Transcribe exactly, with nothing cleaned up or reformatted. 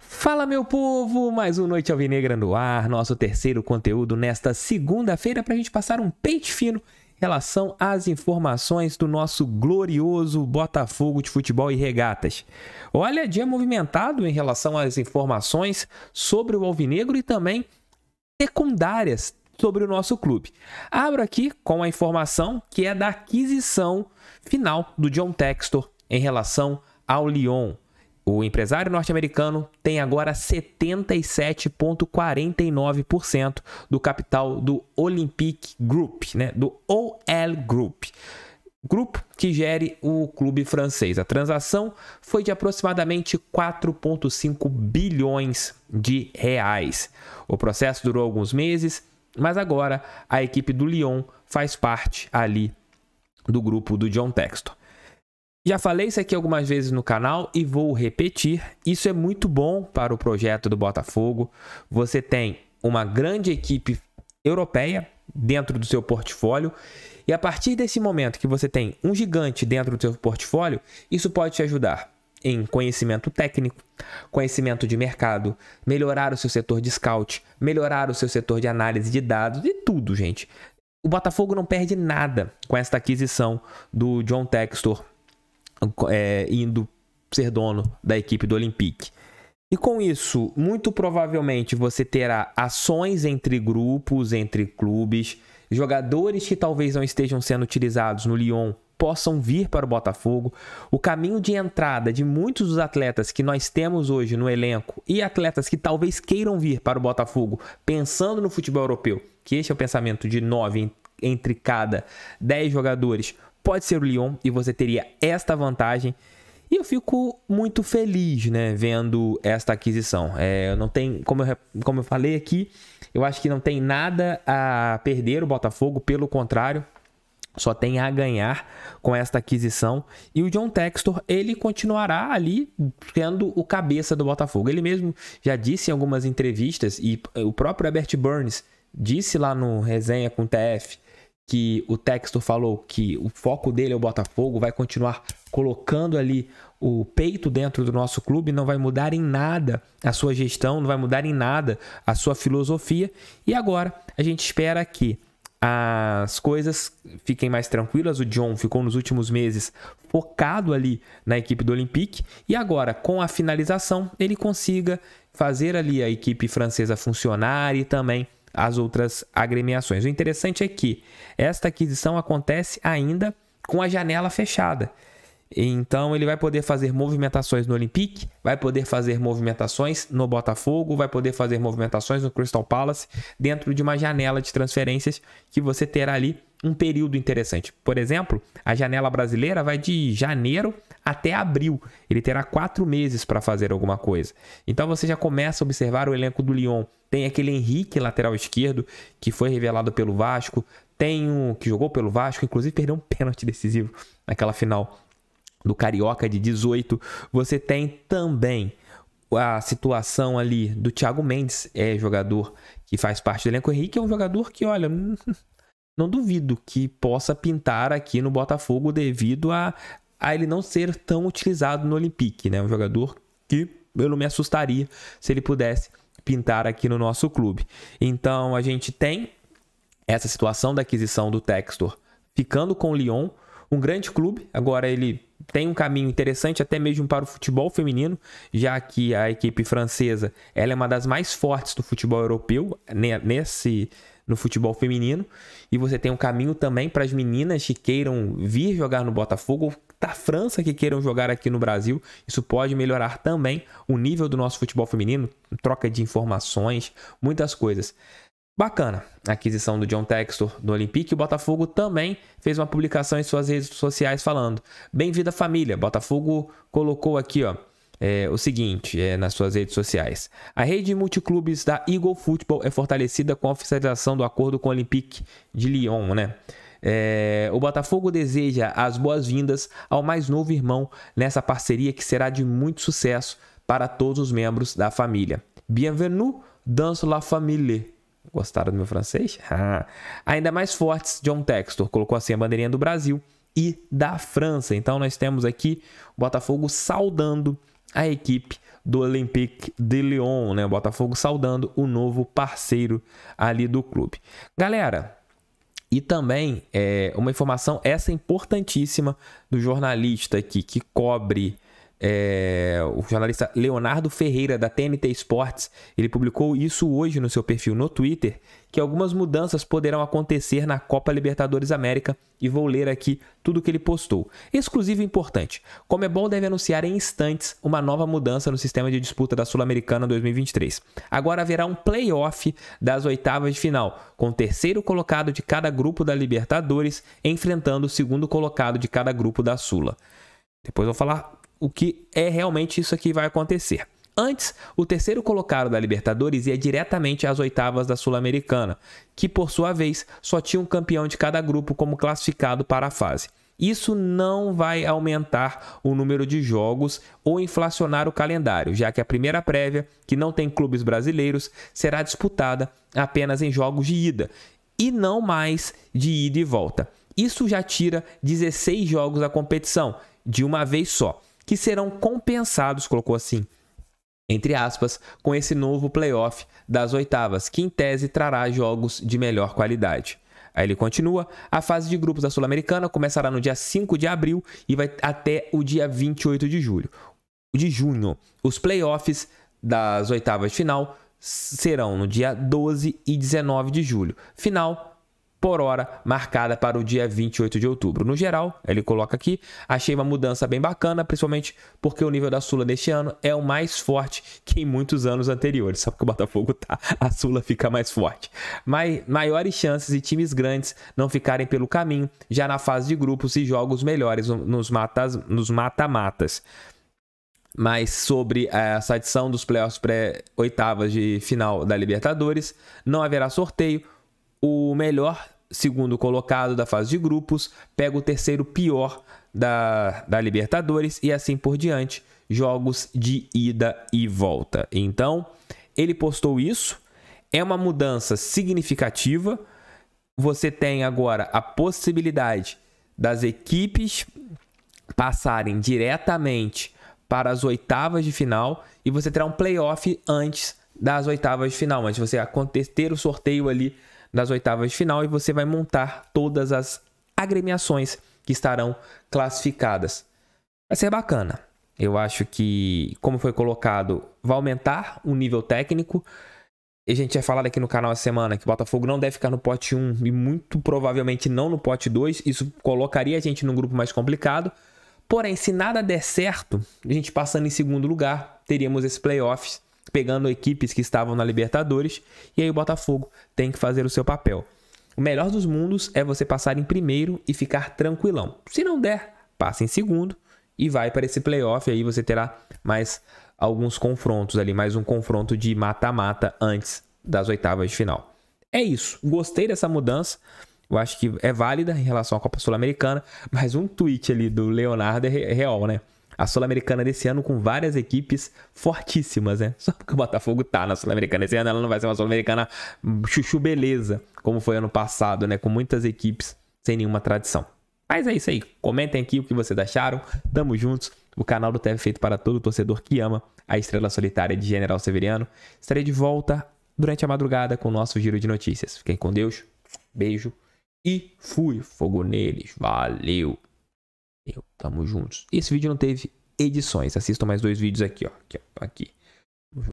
Fala meu povo, mais um Noite Alvinegra no ar, nosso terceiro conteúdo nesta segunda-feira para a gente passar um pente fino em relação às informações do nosso glorioso Botafogo de Futebol e Regatas. Olha, dia movimentado em relação às informações sobre o Alvinegro e também secundárias sobre o nosso clube. Abro aqui com a informação que é da aquisição final do John Textor em relação ao Lyon. O empresário norte-americano tem agora setenta e sete vírgula quarenta e nove por cento do capital do Olympique Group, né? Do O L Group, grupo que gere o clube francês. A transação foi de aproximadamente quatro vírgula cinco bilhões de reais. O processo durou alguns meses, mas agora a equipe do Lyon faz parte ali do grupo do John Textor. Já falei isso aqui algumas vezes no canal e vou repetir, isso é muito bom para o projeto do Botafogo. Você tem uma grande equipe europeia dentro do seu portfólio e a partir desse momento que você tem um gigante dentro do seu portfólio, isso pode te ajudar em conhecimento técnico, conhecimento de mercado, melhorar o seu setor de scout, melhorar o seu setor de análise de dados e tudo, gente. O Botafogo não perde nada com esta aquisição do John Textor, É, indo ser dono da equipe do Olympique. E com isso, muito provavelmente você terá ações entre grupos, entre clubes, jogadores que talvez não estejam sendo utilizados no Lyon possam vir para o Botafogo. O caminho de entrada de muitos dos atletas que nós temos hoje no elenco e atletas que talvez queiram vir para o Botafogo pensando no futebol europeu, que este é o pensamento de nove entre cada dez jogadores, pode ser o Lyon e você teria esta vantagem. E eu fico muito feliz, né, vendo esta aquisição. É, não tem, como eu, como eu falei aqui, eu acho que não tem nada a perder o Botafogo, pelo contrário, só tem a ganhar com esta aquisição. E o John Textor, ele continuará ali sendo o cabeça do Botafogo. Ele mesmo já disse em algumas entrevistas, e o próprio Herbert Burns disse lá no Resenha com T F, que o Textor falou que o foco dele é o Botafogo, vai continuar colocando ali o peito dentro do nosso clube, não vai mudar em nada a sua gestão, não vai mudar em nada a sua filosofia. E agora a gente espera que as coisas fiquem mais tranquilas. O John ficou nos últimos meses focado ali na equipe do Olympique e agora com a finalização ele consiga fazer ali a equipe francesa funcionar e também as outras agremiações. O interessante é que esta aquisição acontece ainda com a janela fechada. Então ele vai poder fazer movimentações no Olympique, vai poder fazer movimentações no Botafogo, vai poder fazer movimentações no Crystal Palace dentro de uma janela de transferências que você terá ali um período interessante. Por exemplo, a janela brasileira vai de janeiro até abril. Ele terá quatro meses para fazer alguma coisa. Então você já começa a observar o elenco do Lyon. Tem aquele Henrique, lateral esquerdo, que foi revelado pelo Vasco. Tem um que jogou pelo Vasco, inclusive perdeu um pênalti decisivo naquela final do Carioca de dezoito. Você tem também a situação ali do Thiago Mendes, é jogador que faz parte do elenco. O Henrique é um jogador que, olha, não duvido que possa pintar aqui no Botafogo devido a, a ele não ser tão utilizado no Olympique, né? Um jogador que eu não me assustaria se ele pudesse pintar aqui no nosso clube. Então a gente tem essa situação da aquisição do Textor ficando com o Lyon, um grande clube. Agora ele tem um caminho interessante até mesmo para o futebol feminino, já que a equipe francesa ela é uma das mais fortes do futebol europeu nesse, no futebol feminino. E você tem um caminho também para as meninas que queiram vir jogar no Botafogo, da França que queiram jogar aqui no Brasil. Isso pode melhorar também o nível do nosso futebol feminino, troca de informações, muitas coisas. Bacana a aquisição do John Textor do Olympique. O Botafogo também fez uma publicação em suas redes sociais falando: bem-vindo à família. Botafogo colocou aqui, ó, é, o seguinte, é, nas suas redes sociais: a rede multiclubes da Eagle Football é fortalecida com a oficialização do acordo com o Olympique de Lyon, né? É, o Botafogo deseja as boas-vindas ao mais novo irmão nessa parceria que será de muito sucesso para todos os membros da família. Bienvenue dans la famille. Gostaram do meu francês? Ah. Ainda mais fortes, John Textor colocou assim a bandeirinha do Brasil e da França. Então nós temos aqui o Botafogo saudando a equipe do Olympique de Lyon, né? O Botafogo saudando o novo parceiro ali do clube. Galera, e também é, uma informação essa importantíssima do jornalista aqui que cobre, é, o jornalista Leonardo Ferreira da T N T Sports, ele publicou isso hoje no seu perfil no Twitter, que algumas mudanças poderão acontecer na Copa Libertadores América, e vou ler aqui tudo que ele postou. Exclusivo e importante, CONMEBOL deve anunciar em instantes uma nova mudança no sistema de disputa da Sul-Americana dois mil e vinte e três. Agora haverá um play-off das oitavas de final, com o terceiro colocado de cada grupo da Libertadores enfrentando o segundo colocado de cada grupo da Sula. Depois eu vou falar o que é realmente isso aqui vai acontecer. Antes, o terceiro colocado da Libertadores ia diretamente às oitavas da Sul-Americana, que por sua vez só tinha um campeão de cada grupo como classificado para a fase. Isso não vai aumentar o número de jogos ou inflacionar o calendário, já que a primeira prévia, que não tem clubes brasileiros, será disputada apenas em jogos de ida e não mais de ida e volta. Isso já tira dezesseis jogos da competição de uma vez só, que serão compensados, colocou assim, entre aspas, com esse novo playoff das oitavas, que em tese trará jogos de melhor qualidade. Aí ele continua, a fase de grupos da Sul-Americana começará no dia cinco de abril e vai até o dia vinte e oito de julho. de junho. Os playoffs das oitavas de final serão no dia doze e dezenove de julho. Final, por hora, marcada para o dia vinte e oito de outubro. No geral, ele coloca aqui, achei uma mudança bem bacana, principalmente porque o nível da Sula deste ano é o mais forte que em muitos anos anteriores. Só porque o Botafogo tá, a Sula fica mais forte. Mas maiores chances e times grandes não ficarem pelo caminho, já na fase de grupos e jogos melhores nos matas, nos mata-matas. Mas sobre essa adição dos playoffs pré-oitavas de final da Libertadores, não haverá sorteio. O melhor segundo colocado da fase de grupos pega o terceiro pior da, da Libertadores e assim por diante, jogos de ida e volta. Então, ele postou isso, é uma mudança significativa, você tem agora a possibilidade das equipes passarem diretamente para as oitavas de final e você terá um playoff antes das oitavas de final, antes de você acontecer o sorteio ali das oitavas de final, e você vai montar todas as agremiações que estarão classificadas. Vai ser bacana. Eu acho que, como foi colocado, vai aumentar o nível técnico. E a gente já falou aqui no canal essa semana que o Botafogo não deve ficar no pote um e muito provavelmente não no pote dois. Isso colocaria a gente num grupo mais complicado. Porém, se nada der certo, a gente passando em segundo lugar, teríamos esse playoffs, pegando equipes que estavam na Libertadores, e aí o Botafogo tem que fazer o seu papel. O melhor dos mundos é você passar em primeiro e ficar tranquilão. Se não der, passa em segundo e vai para esse playoff, aí você terá mais alguns confrontos ali, mais um confronto de mata-mata antes das oitavas de final. É isso, gostei dessa mudança, eu acho que é válida em relação à Copa Sul-Americana, mas um tweet ali do Leonardo é real, né? A Sul-Americana desse ano com várias equipes fortíssimas, né? Só porque o Botafogo tá na Sul-Americana esse ano, ela não vai ser uma Sul-Americana chuchu beleza, como foi ano passado, né? Com muitas equipes sem nenhuma tradição. Mas é isso aí. Comentem aqui o que vocês acharam. Tamo juntos. O canal do T F feito para todo torcedor que ama a estrela solitária de General Severiano. Estarei de volta durante a madrugada com o nosso giro de notícias. Fiquem com Deus. Beijo. E fui. Fogo neles. Valeu. Eu, tamo juntos. Esse vídeo não teve edições. Assistam mais dois vídeos aqui, ó. Aqui, ó. Aqui.